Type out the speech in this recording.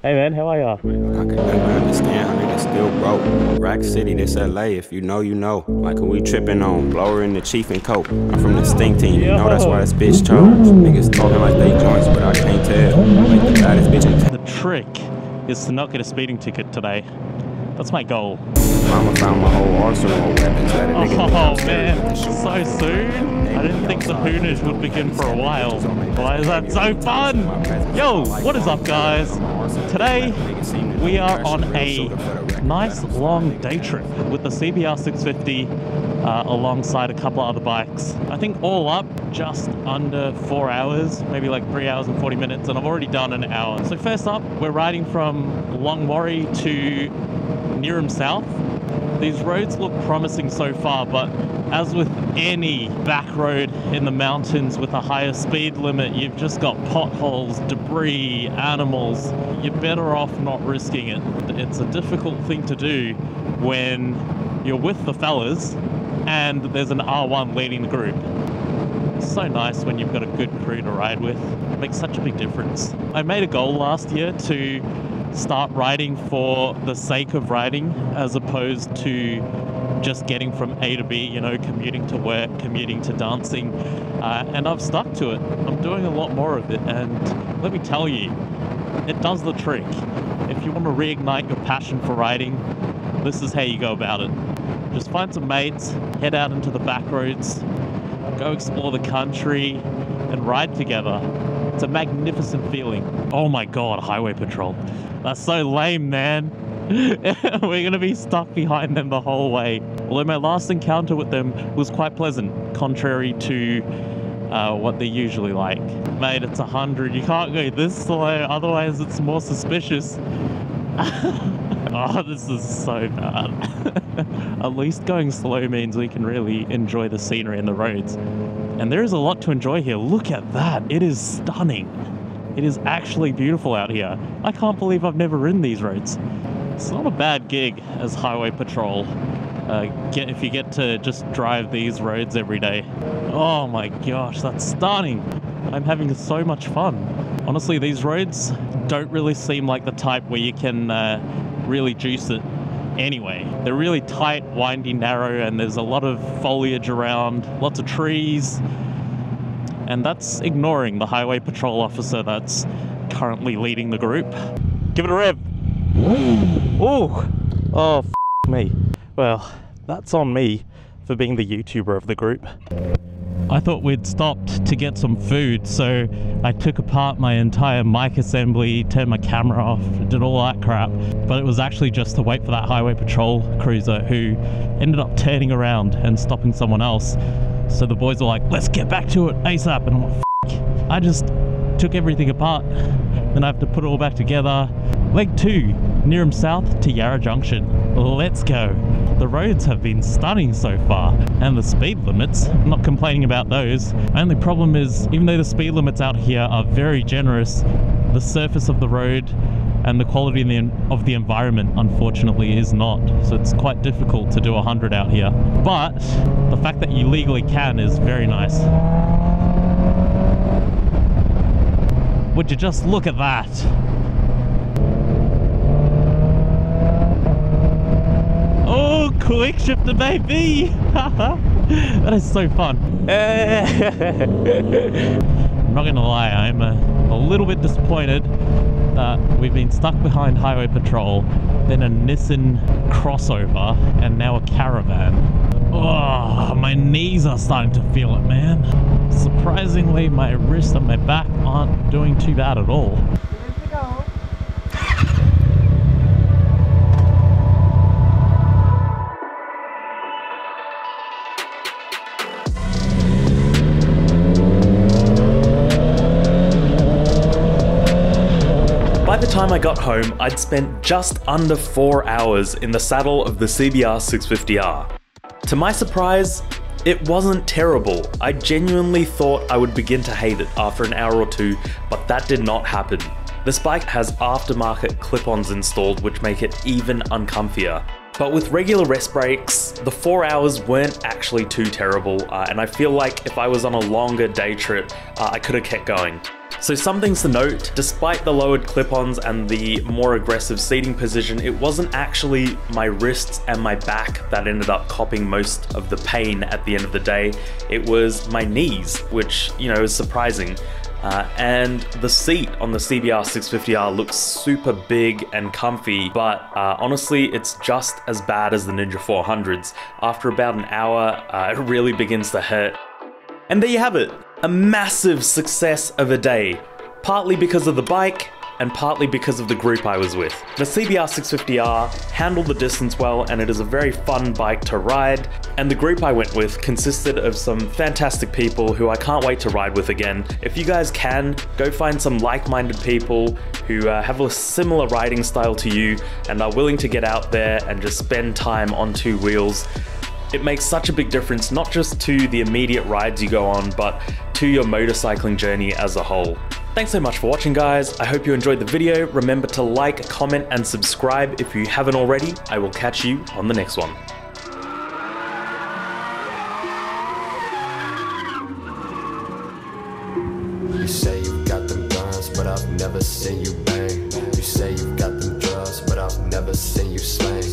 Hey man, how are y'all? I can never understand how niggas still broke. Rack City, this LA, if you know, you know. Like who we tripping on, blower in the chief and coke. I'm from the stink team, you know that's why this bitch charged. Niggas talking like they joints, but I can't tell. Like the baddest bitch in town. The trick is to not get a speeding ticket today. That's my goal. Mama found my whole arsenal of weapons. Oh man, so soon? I didn't think the hoonage would begin for a while. Why is that so fun? Yo, what is up guys? Today, we are on a nice long day trip with the CBR650 alongside a couple other bikes. I think all up, just under 4 hours, maybe like 3 hours and 40 minutes, and I've already done an hour. So first up, we're riding from Longmoree to Nearham South. These roads look promising so far, but as with any back road in the mountains with a higher speed limit, you've just got potholes, debris, animals. You're better off not risking it. It's a difficult thing to do when you're with the fellas and there's an R1 leading the group. It's so nice when you've got a good crew to ride with. It makes such a big difference. I made a goal last year to start riding for the sake of riding as opposed to just getting from A to B, you know, commuting to work, commuting to dancing, and I've stuck to it. I'm doing a lot more of it, and let me tell you, it does the trick. If you want to reignite your passion for riding, this is how you go about it. Just find some mates, head out into the back roads, go explore the country, and ride together. It's a magnificent feeling. Oh my god, highway patrol. That's so lame, man. We're going to be stuck behind them the whole way. Although my last encounter with them was quite pleasant, contrary to what they're usually like. Mate, it's 100. You can't go this slow, otherwise it's more suspicious. Oh, this is so bad. At least going slow means we can really enjoy the scenery and the roads. And there is a lot to enjoy here. Look at that. It is stunning. It is actually beautiful out here. I can't believe I've never ridden these roads. It's not a bad gig as highway patrol, if you get to just drive these roads every day. Oh my gosh, that's stunning. I'm having so much fun. Honestly, these roads don't really seem like the type where you can really juice it anyway. They're really tight, windy, narrow, and there's a lot of foliage around, lots of trees. And that's ignoring the highway patrol officer that's currently leading the group. Give it a rev. Ooh. Oh, f me. Well, that's on me for being the YouTuber of the group. I thought we'd stopped to get some food, so I took apart my entire mic assembly, turned my camera off, did all that crap. But it was actually just to wait for that highway patrol cruiser who ended up turning around and stopping someone else. So the boys were like, let's get back to it ASAP, and I'm like, f**k. I just took everything apart, then I have to put it all back together. Leg 2, Nearham South to Yarra Junction. Let's go. The roads have been stunning so far, and the speed limits, I'm not complaining about those. Only problem is, even though the speed limits out here are very generous, the surface of the road and the quality of the environment, unfortunately, is not. So it's quite difficult to do 100 out here. But the fact that you legally can is very nice. Would you just look at that? Oh, quick shifter, baby! That is so fun. I'm not gonna lie, I'm a little bit disappointed. We've been stuck behind highway patrol, then a Nissan crossover, and now a caravan. Oh, my knees are starting to feel it, man. Surprisingly, my wrists and my back aren't doing too bad at all. By the time I got home, I'd spent just under 4 hours in the saddle of the CBR650R. To my surprise, it wasn't terrible. I genuinely thought I would begin to hate it after an hour or two, but that did not happen. This bike has aftermarket clip-ons installed, which make it even uncomfier. But with regular rest breaks, the 4 hours weren't actually too terrible, and I feel like if I was on a longer day trip, I could have kept going. So some things to note, despite the lowered clip-ons and the more aggressive seating position, it wasn't actually my wrists and my back that ended up copping most of the pain at the end of the day. It was my knees, which, you know, is surprising. And the seat on the CBR650R looks super big and comfy, but honestly, it's just as bad as the Ninja 400s. After about an hour, it really begins to hurt. And there you have it, a massive success of a day, partly because of the bike and partly because of the group I was with. The CBR650R handled the distance well, and it is a very fun bike to ride, and the group I went with consisted of some fantastic people who I can't wait to ride with again. If you guys can, go find some like-minded people who have a similar riding style to you and are willing to get out there and just spend time on two wheels. It makes such a big difference, not just to the immediate rides you go on, but to your motorcycling journey as a whole. Thanks so much for watching, guys. I hope you enjoyed the video. Remember to like, comment, and subscribe if you haven't already. I will catch you on the next one. You say you've got them guns, but I've never seen you bang. You say you've got them drugs, but I've never seen you slang.